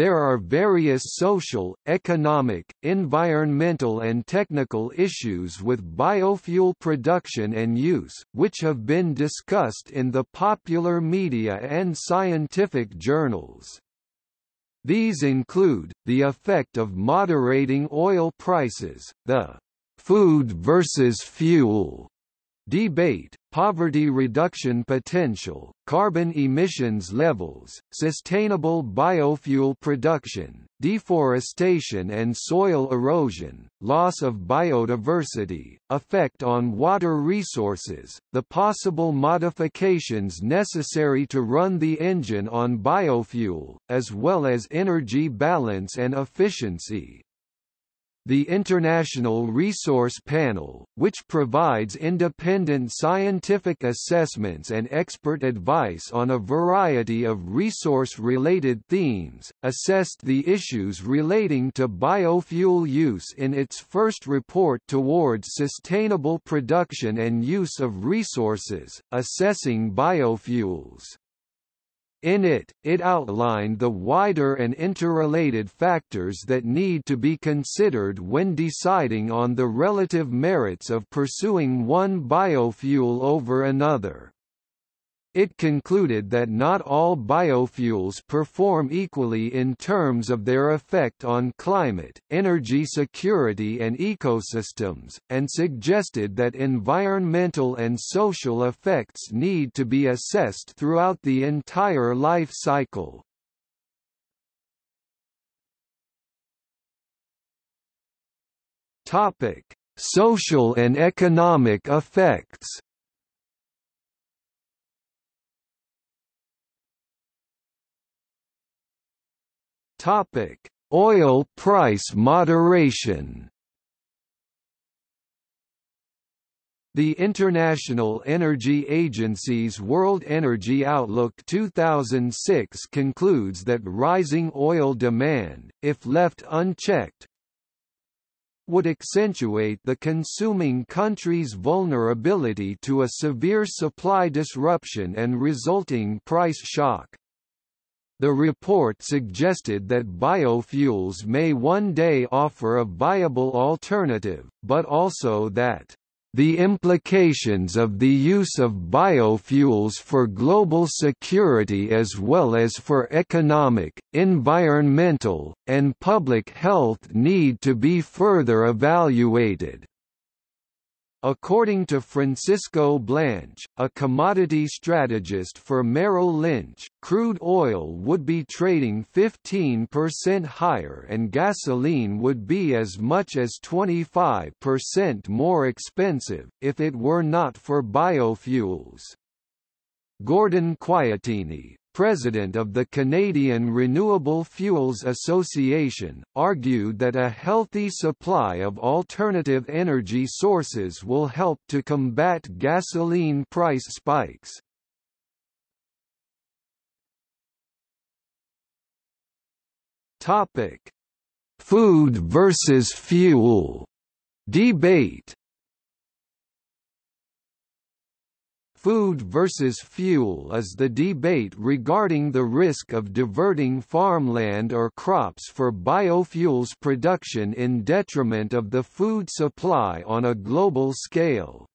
there are various social, economic, environmental and technical issues with biofuel production and use, which have been discussed in the popular media and scientific journals. These include, the effect of moderating oil prices, the food versus fuel debate, poverty reduction potential, carbon emissions levels, sustainable biofuel production, deforestation and soil erosion, loss of biodiversity, effect on water resources, the possible modifications necessary to run the engine on biofuel, as well as energy balance and efficiency. The International Resource Panel, which provides independent scientific assessments and expert advice on a variety of resource-related themes, assessed the issues relating to biofuel use in its first report towards sustainable production and use of resources, assessing biofuels. In it, it outlined the wider and interrelated factors that need to be considered when deciding on the relative merits of pursuing one biofuel over another. It concluded that not all biofuels perform equally in terms of their effect on climate, energy security and ecosystems, and suggested that environmental and social effects need to be assessed throughout the entire life cycle. Topic: Social and economic effects. Topic: Oil price moderation. The International Energy Agency's World Energy Outlook 2006 concludes that rising oil demand, if left unchecked, would accentuate the consuming country's vulnerability to a severe supply disruption and resulting price shock. The report suggested that biofuels may one day offer a viable alternative, but also that the implications of the use of biofuels for global security as well as for economic, environmental, and public health need to be further evaluated. According to Francisco Blanch, a commodity strategist for Merrill Lynch, crude oil would be trading 15% higher and gasoline would be as much as 25% more expensive, if it were not for biofuels. Gordon Quietini, president of the Canadian Renewable Fuels Association, argued that a healthy supply of alternative energy sources will help to combat gasoline price spikes. Topic: Food versus fuel debate. Food versus fuel is the debate regarding the risk of diverting farmland or crops for biofuels production in detriment of the food supply on a global scale.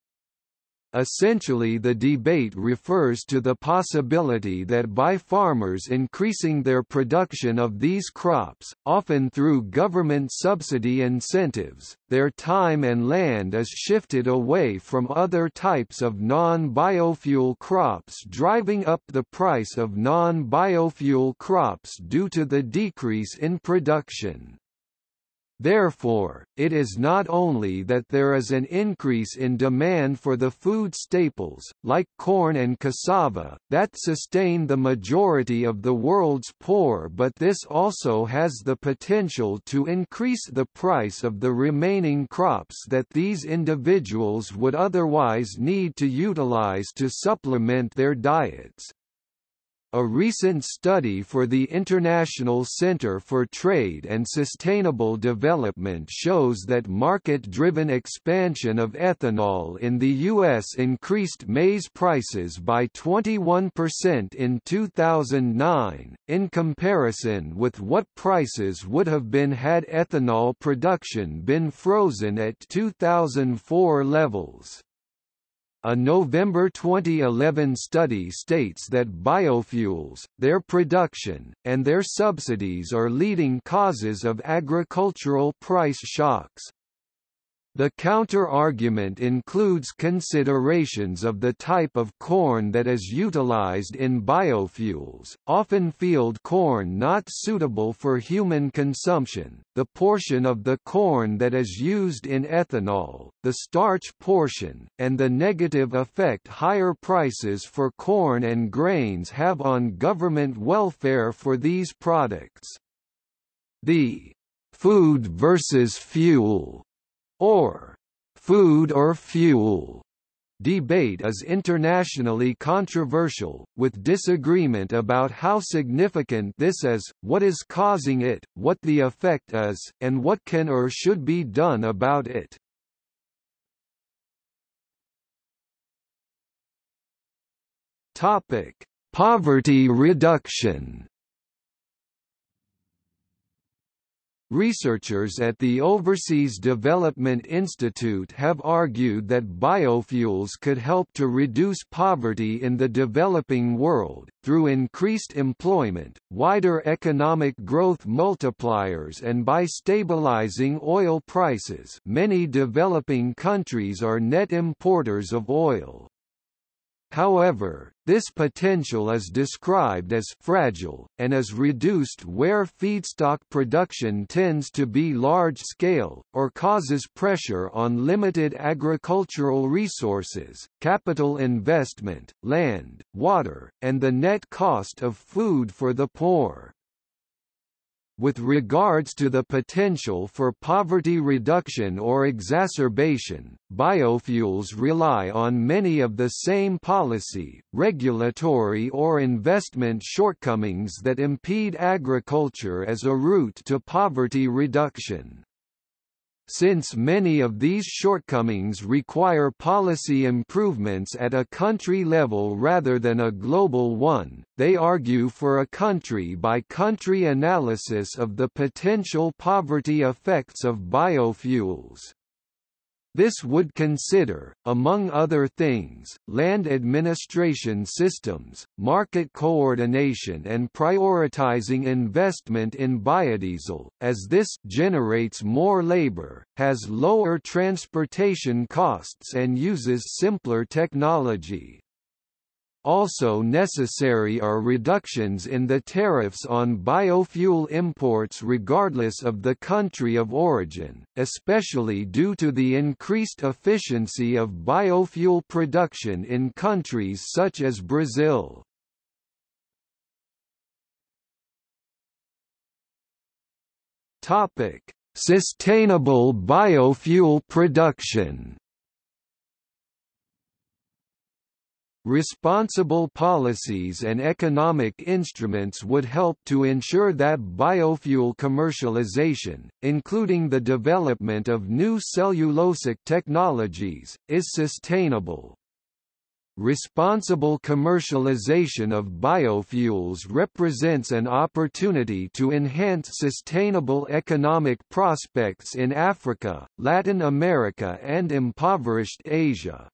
Essentially, the debate refers to the possibility that by farmers increasing their production of these crops, often through government subsidy incentives, their time and land is shifted away from other types of non-biofuel crops, driving up the price of non-biofuel crops due to the decrease in production. Therefore, it is not only that there is an increase in demand for the food staples, like corn and cassava, that sustain the majority of the world's poor, but this also has the potential to increase the price of the remaining crops that these individuals would otherwise need to utilize to supplement their diets. a recent study for the International Center for Trade and Sustainable Development shows that market-driven expansion of ethanol in the U.S. increased maize prices by 21% in 2009, in comparison with what prices would have been had ethanol production been frozen at 2004 levels. A November 2011 study states that biofuels, their production, and their subsidies are leading causes of agricultural price shocks. The counterargument includes considerations of the type of corn that is utilized in biofuels, often field corn not suitable for human consumption, the portion of the corn that is used in ethanol, the starch portion, and the negative effect higher prices for corn and grains have on government welfare for these products. The food versus fuel or food or fuel debate is internationally controversial, with disagreement about how significant this is, what is causing it, what the effect is, and what can or should be done about it. Topic: Poverty reduction. Researchers at the Overseas Development Institute have argued that biofuels could help to reduce poverty in the developing world, through increased employment, wider economic growth multipliers, and by stabilizing oil prices. Many developing countries are net importers of oil. However, this potential is described as fragile, and is reduced where feedstock production tends to be large-scale, or causes pressure on limited agricultural resources, capital investment, land, water, and the net cost of food for the poor. With regards to the potential for poverty reduction or exacerbation, biofuels rely on many of the same policy, regulatory or investment shortcomings that impede agriculture as a route to poverty reduction. Since many of these shortcomings require policy improvements at a country level rather than a global one, they argue for a country-by-country analysis of the potential poverty effects of biofuels. This would consider, among other things, land administration systems, market coordination and prioritizing investment in biodiesel, as this generates more labor, has lower transportation costs and uses simpler technology. Also necessary are reductions in the tariffs on biofuel imports regardless of the country of origin, especially due to the increased efficiency of biofuel production in countries such as Brazil. Topic: Sustainable biofuel production. Responsible policies and economic instruments would help to ensure that biofuel commercialization, including the development of new cellulosic technologies, is sustainable. Responsible commercialization of biofuels represents an opportunity to enhance sustainable economic prospects in Africa, Latin America, and impoverished Asia.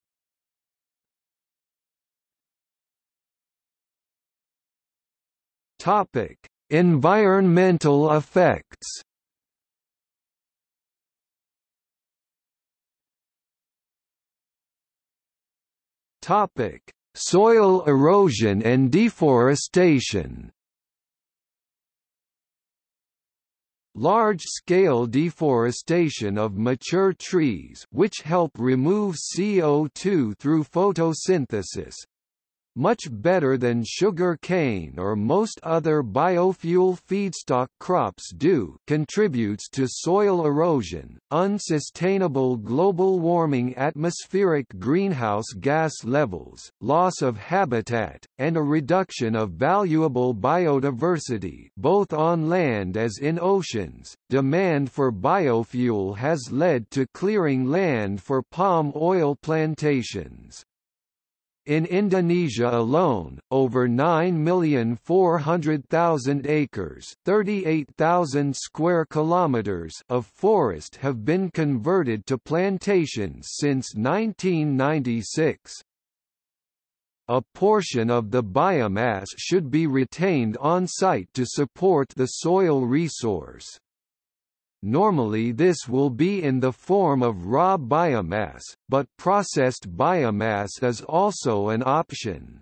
Topic: Environmental effects. Topic: Soil erosion and deforestation. Large-scale deforestation of mature trees, which help remove CO2 through photosynthesis, much better than sugar cane or most other biofuel feedstock crops do, contributes to soil erosion, unsustainable global warming, atmospheric greenhouse gas levels, loss of habitat, and a reduction of valuable biodiversity both on land as in oceans. Demand for biofuel has led to clearing land for palm oil plantations. In Indonesia alone, over 9,400,000 acres, 38,000 square kilometers of forest have been converted to plantations since 1996. A portion of the biomass should be retained on site to support the soil resource. Normally this will be in the form of raw biomass, but processed biomass is also an option.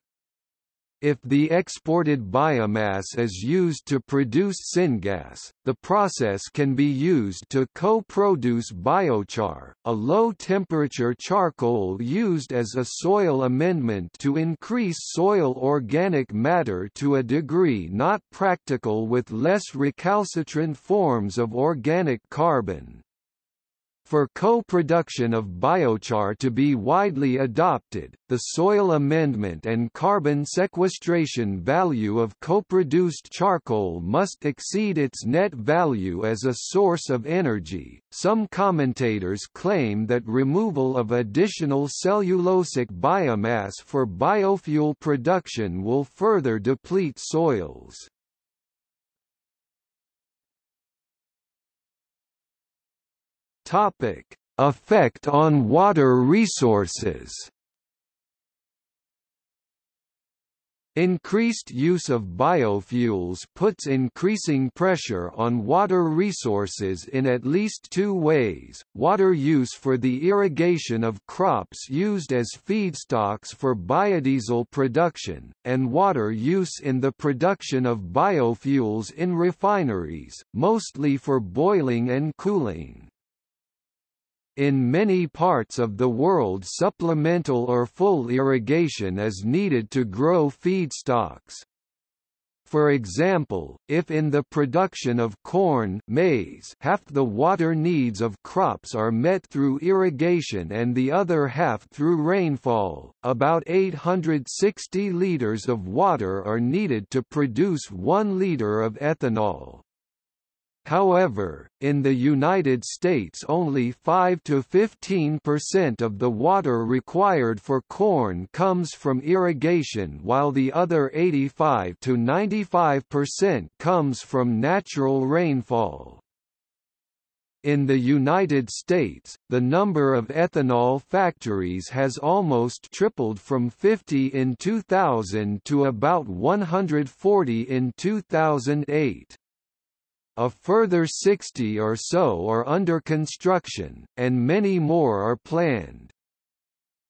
If the exported biomass is used to produce syngas, the process can be used to co-produce biochar, a low-temperature charcoal used as a soil amendment to increase soil organic matter to a degree not practical with less recalcitrant forms of organic carbon. For co-production of biochar to be widely adopted, the soil amendment and carbon sequestration value of co-produced charcoal must exceed its net value as a source of energy. Some commentators claim that removal of additional cellulosic biomass for biofuel production will further deplete soils. Topic: Effect on water resources. Increased use of biofuels puts increasing pressure on water resources in at least two ways: water use for the irrigation of crops used as feedstocks for biodiesel production, and water use in the production of biofuels in refineries, mostly for boiling and cooling. In many parts of the world, supplemental or full irrigation is needed to grow feedstocks. For example, if in the production of corn, maize, half the water needs of crops are met through irrigation and the other half through rainfall, about 860 liters of water are needed to produce 1 liter of ethanol. However, in the United States only 5 to 15% of the water required for corn comes from irrigation, while the other 85 to 95% comes from natural rainfall. In the United States, the number of ethanol factories has almost tripled from 50 in 2000 to about 140 in 2008. A further 60 or so are under construction, and many more are planned.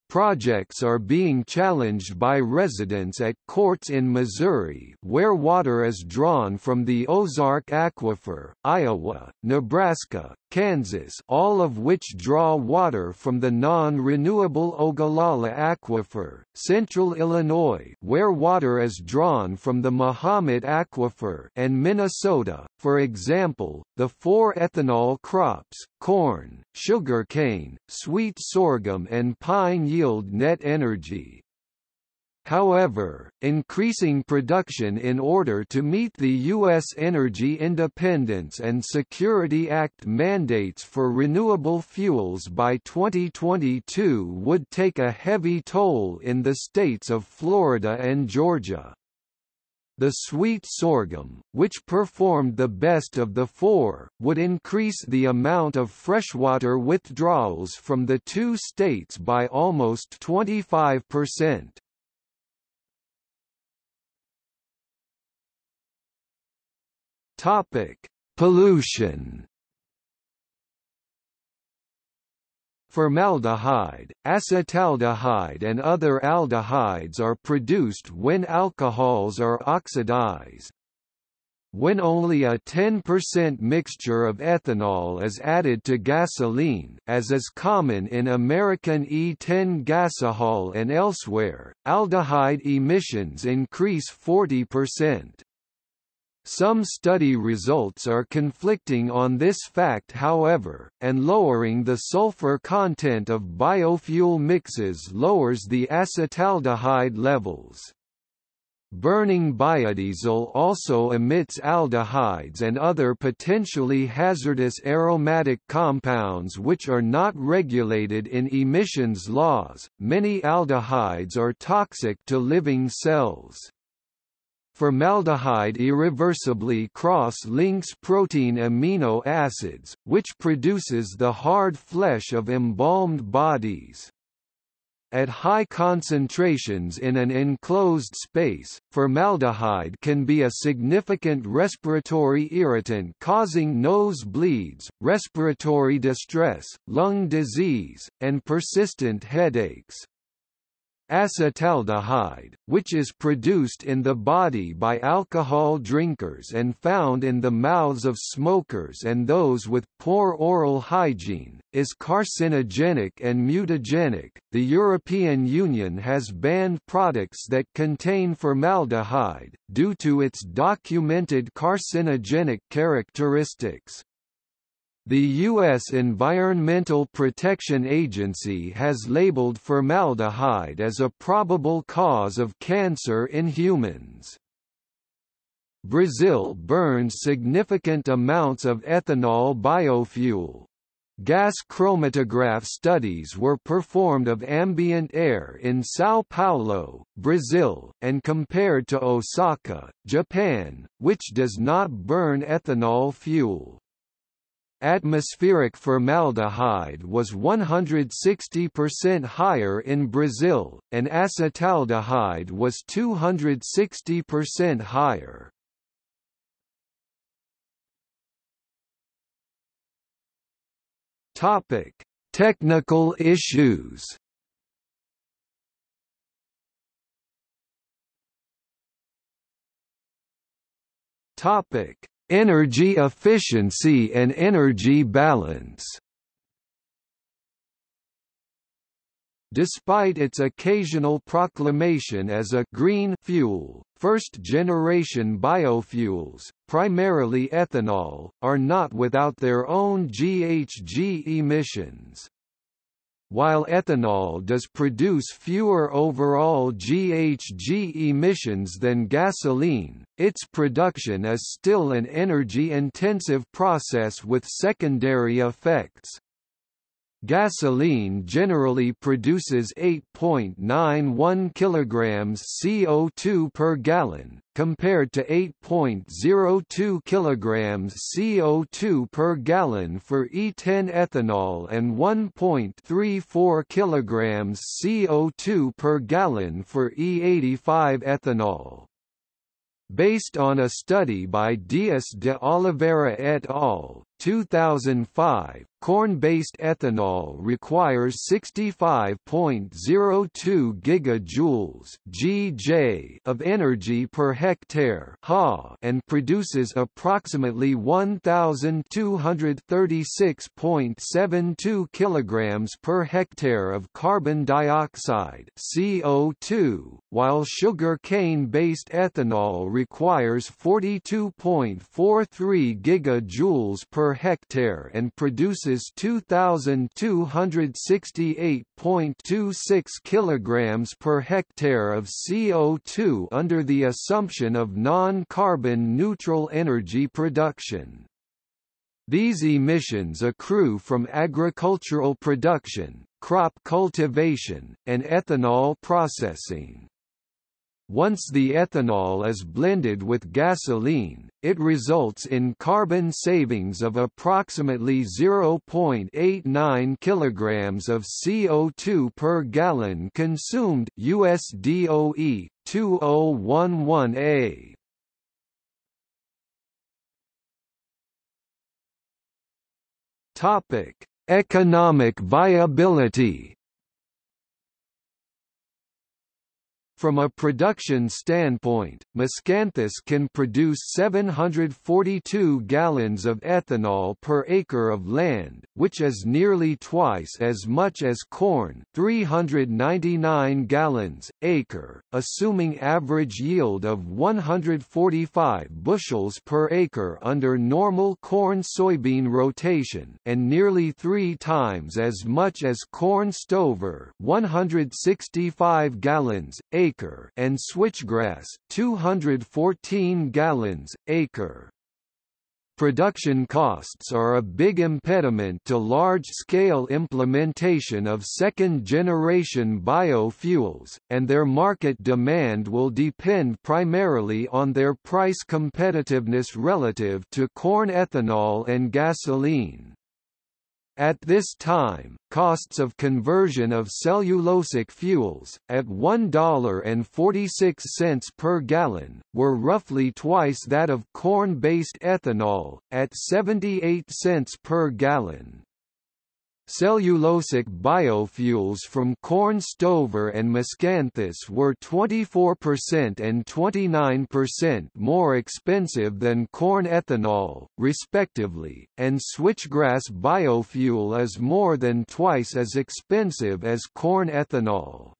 Projects are being challenged by residents at courts in Missouri, where water is drawn from the Ozark Aquifer, Iowa, Nebraska, Kansas, all of which draw water from the non-renewable Ogallala Aquifer, Central Illinois, where water is drawn from the Mahomet Aquifer, and Minnesota. For example, the 4 ethanol crops, corn, sugarcane, sweet sorghum and pine, yield net energy. However, increasing production in order to meet the U.S. Energy Independence and Security Act mandates for renewable fuels by 2022 would take a heavy toll in the states of Florida and Georgia. The sweet sorghum, which performed the best of the 4, would increase the amount of freshwater withdrawals from the 2 states by almost 25%. Pollution. Formaldehyde, acetaldehyde and other aldehydes are produced when alcohols are oxidized. When only a 10% mixture of ethanol is added to gasoline, as is common in American E10 gasohol and elsewhere, aldehyde emissions increase 40%. Some study results are conflicting on this fact, however, and lowering the sulfur content of biofuel mixes lowers the acetaldehyde levels. Burning biodiesel also emits aldehydes and other potentially hazardous aromatic compounds which are not regulated in emissions laws. Many aldehydes are toxic to living cells. Formaldehyde irreversibly cross-links protein amino acids, which produces the hard flesh of embalmed bodies. At high concentrations in an enclosed space, formaldehyde can be a significant respiratory irritant causing nosebleeds, respiratory distress, lung disease, and persistent headaches. Acetaldehyde, which is produced in the body by alcohol drinkers and found in the mouths of smokers and those with poor oral hygiene, is carcinogenic and mutagenic. The European Union has banned products that contain formaldehyde, due to its documented carcinogenic characteristics. The U.S. Environmental Protection Agency has labeled formaldehyde as a probable cause of cancer in humans. Brazil burns significant amounts of ethanol biofuel. Gas chromatograph studies were performed of ambient air in São Paulo, Brazil, and compared to Osaka, Japan, which does not burn ethanol fuel. Atmospheric formaldehyde was 160% higher in Brazil, and acetaldehyde was 260% higher. Topic: Technical issues. Topic: Energy efficiency and energy balance. Despite its occasional proclamation as a green fuel, first-generation biofuels, primarily ethanol, are not without their own GHG emissions. While ethanol does produce fewer overall GHG emissions than gasoline, its production is still an energy-intensive process with secondary effects. Gasoline generally produces 8.91 kg CO2 per gallon, compared to 8.02 kg CO2 per gallon for E10 ethanol and 1.34 kg CO2 per gallon for E85 ethanol. Based on a study by Dias de Oliveira et al. 2005, corn-based ethanol requires 65.02 gigajoules (GJ) of energy per hectare HA and produces approximately 1,236.72 kilograms per hectare of carbon dioxide (CO2), while sugar cane-based ethanol requires 42.43 gigajoules per hectare and produces 2,268.26 kilograms per hectare of CO2 under the assumption of non-carbon neutral energy production. These emissions accrue from agricultural production, crop cultivation, and ethanol processing. Once the ethanol is blended with gasoline, it results in carbon savings of approximately 0.89 kg of CO2 per gallon consumed (USDOE 2011A). Topic: Economic viability. From a production standpoint, Miscanthus can produce 742 gallons of ethanol per acre of land, which is nearly twice as much as corn, 399 gallons acre, assuming average yield of 145 bushels per acre under normal corn-soybean rotation, and nearly 3 times as much as corn stover, 165 gallons acre. And switchgrass, 214 gallons acre. Production costs are a big impediment to large-scale implementation of second-generation biofuels, and their market demand will depend primarily on their price competitiveness relative to corn ethanol and gasoline. At this time, costs of conversion of cellulosic fuels, at $1.46 per gallon, were roughly twice that of corn-based ethanol, at 78 cents per gallon. Cellulosic biofuels from corn stover and Miscanthus were 24% and 29% more expensive than corn ethanol, respectively, and switchgrass biofuel is more than twice as expensive as corn ethanol.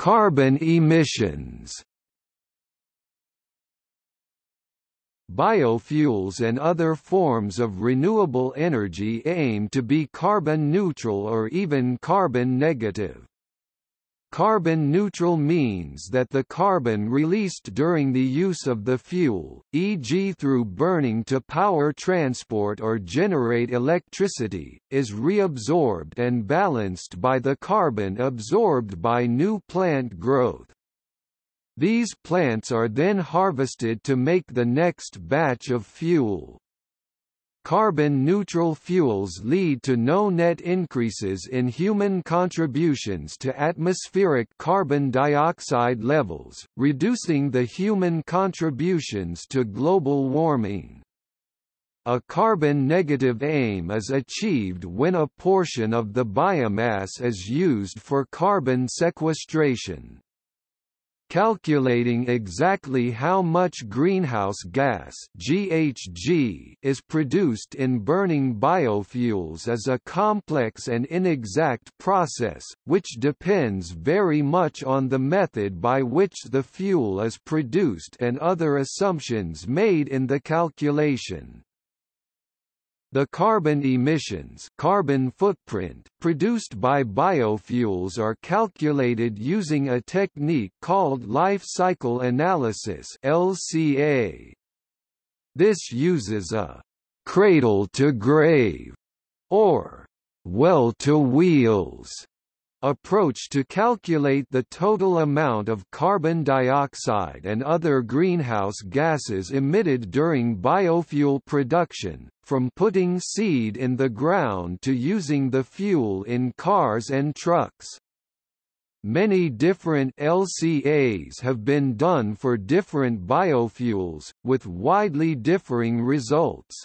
Carbon emissions. Biofuels and other forms of renewable energy aim to be carbon neutral or even carbon negative. Carbon neutral means that the carbon released during the use of the fuel, e.g. through burning to power transport or generate electricity, is reabsorbed and balanced by the carbon absorbed by new plant growth. These plants are then harvested to make the next batch of fuel. Carbon-neutral fuels lead to no net increases in human contributions to atmospheric carbon dioxide levels, reducing the human contributions to global warming. A carbon-negative aim is achieved when a portion of the biomass is used for carbon sequestration. Calculating exactly how much greenhouse gas (GHG) is produced in burning biofuels is a complex and inexact process, which depends very much on the method by which the fuel is produced and other assumptions made in the calculation. The carbon emissions, carbon footprint, produced by biofuels are calculated using a technique called life cycle analysis (LCA). This uses a cradle-to-grave or well-to-wheels approach to calculate the total amount of carbon dioxide and other greenhouse gases emitted during biofuel production, from putting seed in the ground to using the fuel in cars and trucks. Many different LCAs have been done for different biofuels, with widely differing results.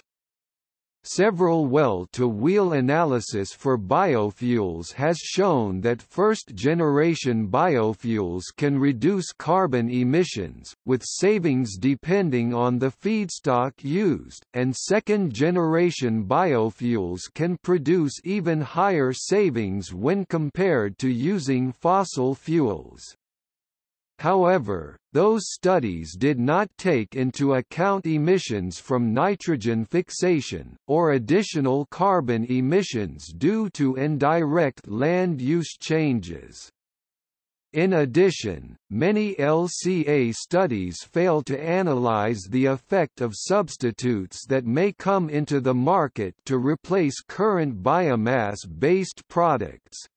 Several well-to-wheel analysis for biofuels has shown that first-generation biofuels can reduce carbon emissions, with savings depending on the feedstock used, and second-generation biofuels can produce even higher savings when compared to using fossil fuels. However, those studies did not take into account emissions from nitrogen fixation, or additional carbon emissions due to indirect land use changes. In addition, many LCA studies fail to analyze the effect of substitutes that may come into the market to replace current biomass-based products.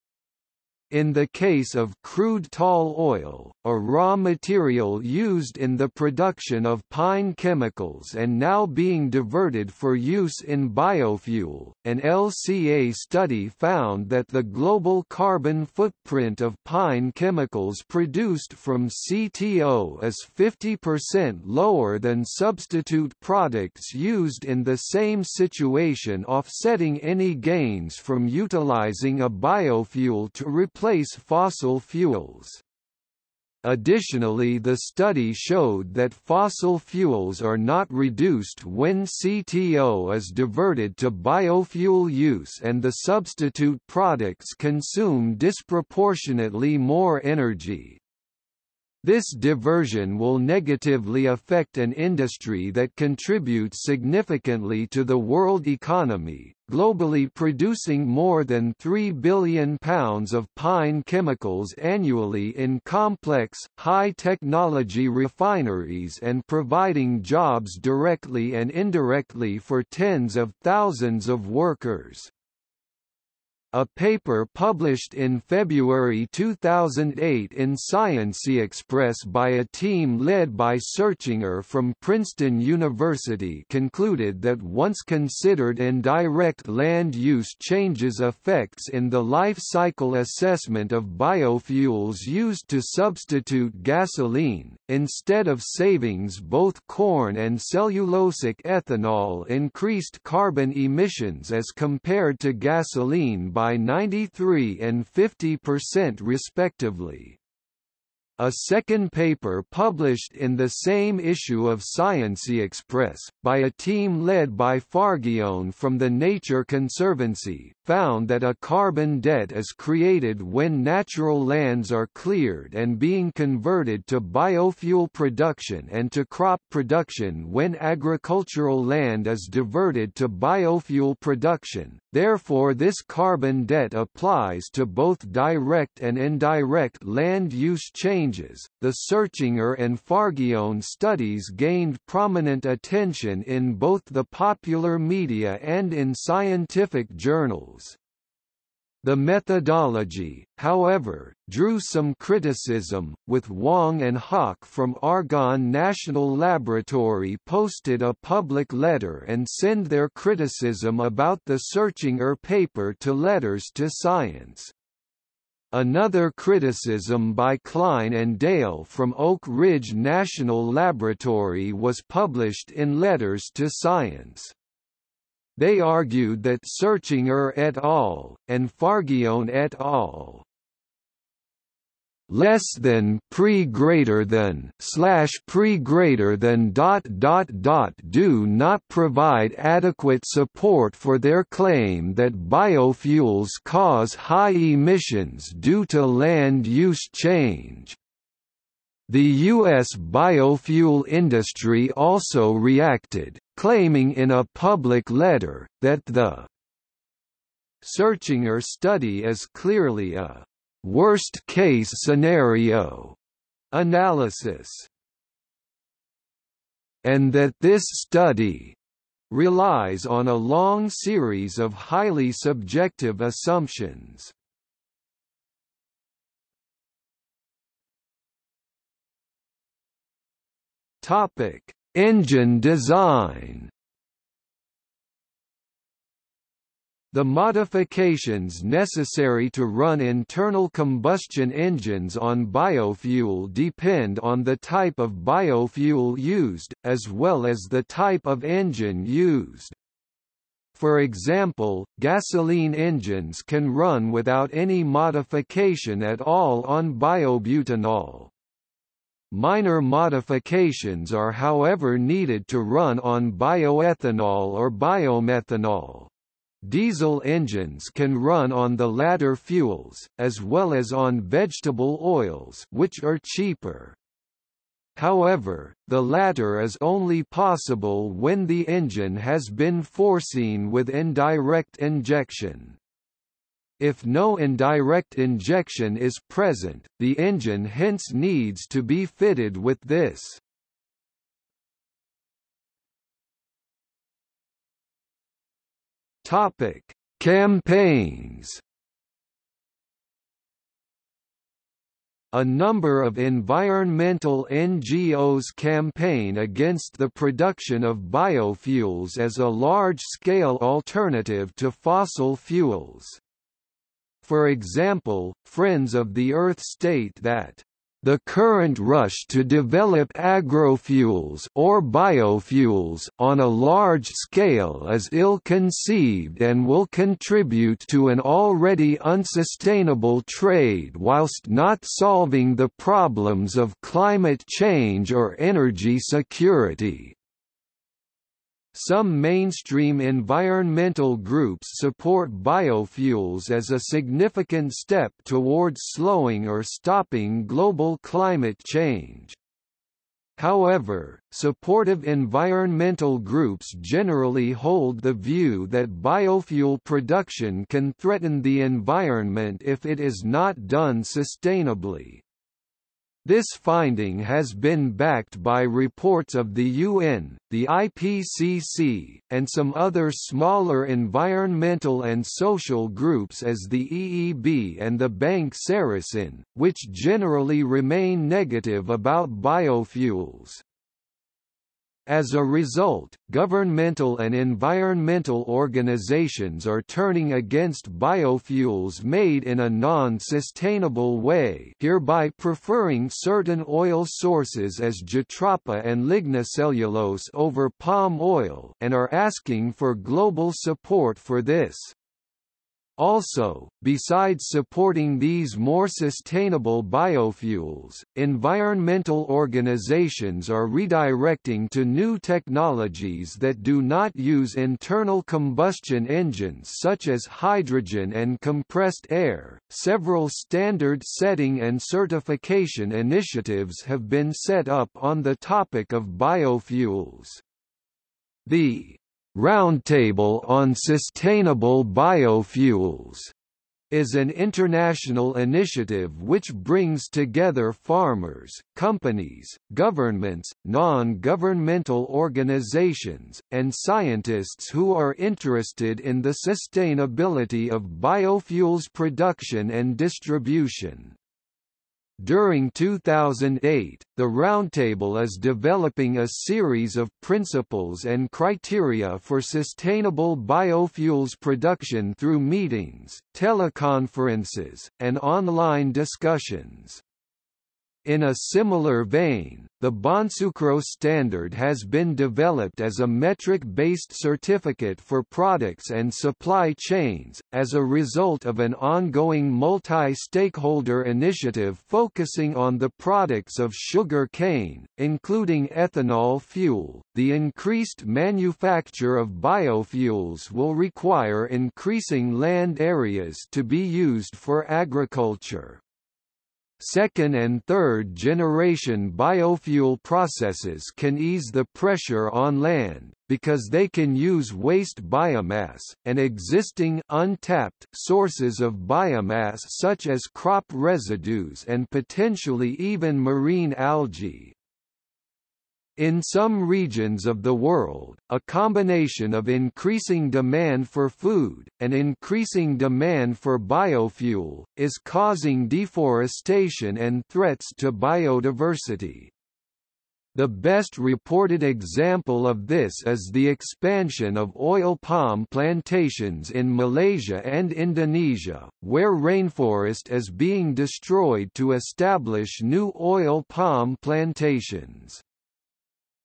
In the case of crude tall oil, a raw material used in the production of pine chemicals and now being diverted for use in biofuel, an LCA study found that the global carbon footprint of pine chemicals produced from CTO is 50% lower than substitute products used in the same situation, offsetting any gains from utilizing a biofuel to replace fossil fuels. Additionally, the study showed that fossil fuels are not reduced when CTO is diverted to biofuel use, and the substitute products consume disproportionately more energy. This diversion will negatively affect an industry that contributes significantly to the world economy, globally producing more than 3 billion pounds of pine chemicals annually in complex, high-technology refineries and providing jobs directly and indirectly for tens of thousands of workers. A paper published in February 2008 in ScienceExpress by a team led by Searchinger from Princeton University concluded that once considered indirect land use changes effects in the life cycle assessment of biofuels used to substitute gasoline, instead of savings both corn and cellulosic ethanol increased carbon emissions as compared to gasoline by 93% and 50% respectively. A second paper published in the same issue of ScienceExpress, by a team led by Fargione from the Nature Conservancy, found that a carbon debt is created when natural lands are cleared and being converted to biofuel production and to crop production when agricultural land is diverted to biofuel production. Therefore, this carbon debt applies to both direct and indirect land use changes. The Searchinger and Fargione studies gained prominent attention in both the popular media and in scientific journals. The methodology, however, drew some criticism, with Wong and Hawk from Argonne National Laboratory posted a public letter and send their criticism about the Searchinger paper to Letters to Science. Another criticism by Klein and Dale from Oak Ridge National Laboratory was published in Letters to Science. They argued that Searchinger et al. And Fargione et al. Less than /pre greater than do not provide adequate support for their claim that biofuels cause high emissions due to land use change. The U.S. biofuel industry also reacted, claiming in a public letter that the Searchinger study is clearly a worst-case scenario analysis, and that this study relies on a long series of highly subjective assumptions. Topic: Engine design. The modifications necessary to run internal combustion engines on biofuel depend on the type of biofuel used, as well as the type of engine used. For example, gasoline engines can run without any modification at all on biobutanol. Minor modifications are however needed to run on bioethanol or biomethanol. Diesel engines can run on the latter fuels, as well as on vegetable oils, which are cheaper. However, the latter is only possible when the engine has been foreseen with indirect injection. If no indirect injection is present, the engine hence needs to be fitted with this. Topic: Campaigns. a number of environmental NGOs campaign against the production of biofuels as a large-scale alternative to fossil fuels. For example, Friends of the Earth state that the current rush to develop agrofuels or biofuels on a large scale is ill-conceived and will contribute to an already unsustainable trade whilst not solving the problems of climate change or energy security. Some mainstream environmental groups support biofuels as a significant step towards slowing or stopping global climate change. However, supportive environmental groups generally hold the view that biofuel production can threaten the environment if it is not done sustainably. This finding has been backed by reports of the UN, the IPCC, and some other smaller environmental and social groups as the EEB and the Bank Sarasin, which generally remain negative about biofuels. As a result, governmental and environmental organizations are turning against biofuels made in a non-sustainable way, hereby preferring certain oil sources as jatropha and lignocellulose over palm oil, and are asking for global support for this. Also, besides supporting these more sustainable biofuels, environmental organizations are redirecting to new technologies that do not use internal combustion engines such as hydrogen and compressed air. Several standard setting and certification initiatives have been set up on the topic of biofuels. The Roundtable on Sustainable Biofuels is an international initiative which brings together farmers, companies, governments, non-governmental organizations, and scientists who are interested in the sustainability of biofuels production and distribution. During 2008, the Roundtable is developing a series of principles and criteria for sustainable biofuels production through meetings, teleconferences, and online discussions. In a similar vein, the Bonsucro standard has been developed as a metric-based certificate for products and supply chains, as a result of an ongoing multi-stakeholder initiative focusing on the products of sugar cane, including ethanol fuel. The increased manufacture of biofuels will require increasing land areas to be used for agriculture. Second and third generation biofuel processes can ease the pressure on land, because they can use waste biomass, and existing untapped sources of biomass such as crop residues and potentially even marine algae. In some regions of the world, a combination of increasing demand for food, and increasing demand for biofuel, is causing deforestation and threats to biodiversity. The best reported example of this is the expansion of oil palm plantations in Malaysia and Indonesia, where rainforest is being destroyed to establish new oil palm plantations.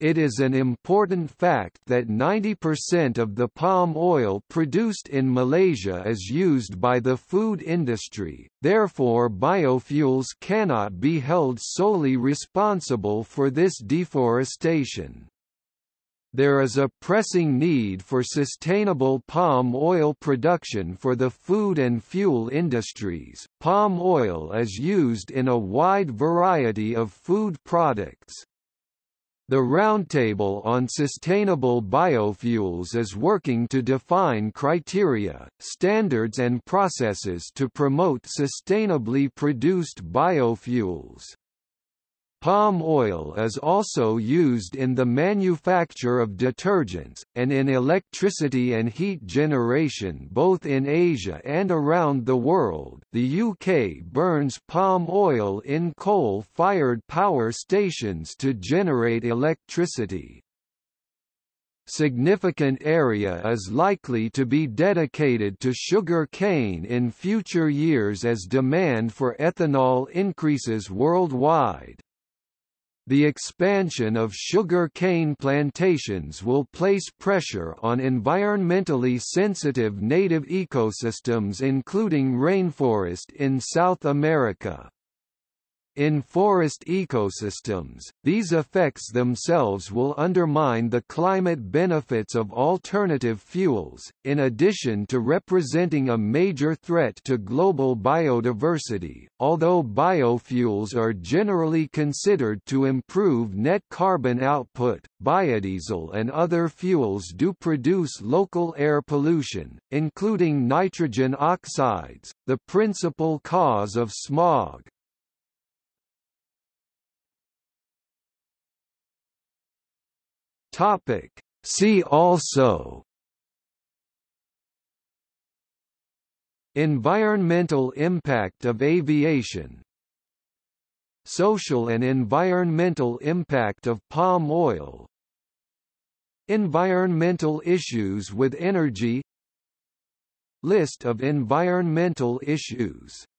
It is an important fact that 90% of the palm oil produced in Malaysia is used by the food industry, therefore biofuels cannot be held solely responsible for this deforestation. There is a pressing need for sustainable palm oil production for the food and fuel industries. Palm oil is used in a wide variety of food products. The Roundtable on Sustainable Biofuels is working to define criteria, standards and processes to promote sustainably produced biofuels. Palm oil is also used in the manufacture of detergents, and in electricity and heat generation both in Asia and around the world. The UK burns palm oil in coal-fired power stations to generate electricity. Significant area is likely to be dedicated to sugar cane in future years as demand for ethanol increases worldwide. The expansion of sugar cane plantations will place pressure on environmentally sensitive native ecosystems, including rainforest in South America. In forest ecosystems, these effects themselves will undermine the climate benefits of alternative fuels, in addition to representing a major threat to global biodiversity. Although biofuels are generally considered to improve net carbon output, biodiesel and other fuels do produce local air pollution, including nitrogen oxides, the principal cause of smog. See also: Environmental impact of aviation, Social and environmental impact of palm oil, Environmental issues with energy, List of environmental issues.